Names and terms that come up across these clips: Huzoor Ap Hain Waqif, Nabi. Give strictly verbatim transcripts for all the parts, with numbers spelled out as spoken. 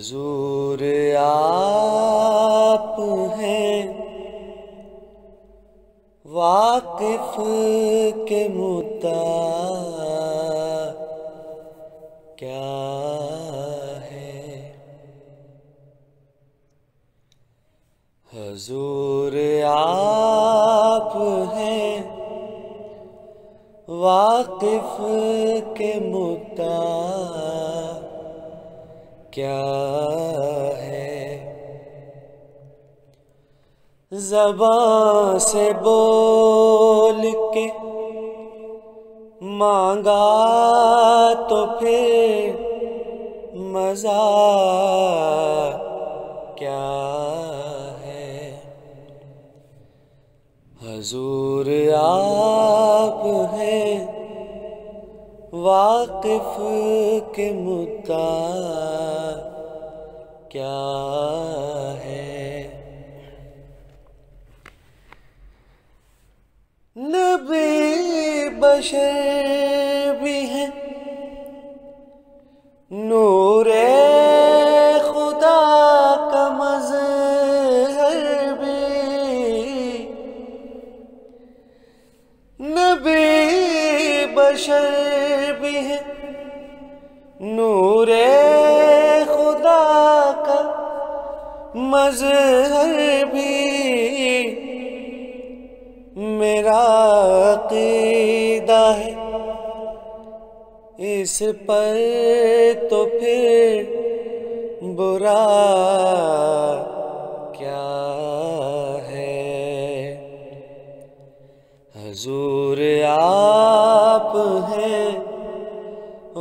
हुजूर आप हैं वाकिफ के मुताबिक क्या है। हुजूर आप हैं वाकिफ के मुताबिक क्या है। ज़बां से बोल के मांगा तो फिर मज़ा क्या है। हुजूर आप हैं वाकिफ के मुताबिक क्या है। नबी बशर भी है नूरे खुदा का मज़हर भी। नबी बशर भी है नूरे मज़हर भी। मेरा अक़ीदा है इस पर तो फिर बुरा क्या है। हुजूर आप हैं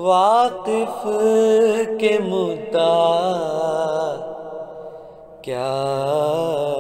वाक़िफ़ के मुताबिक क्या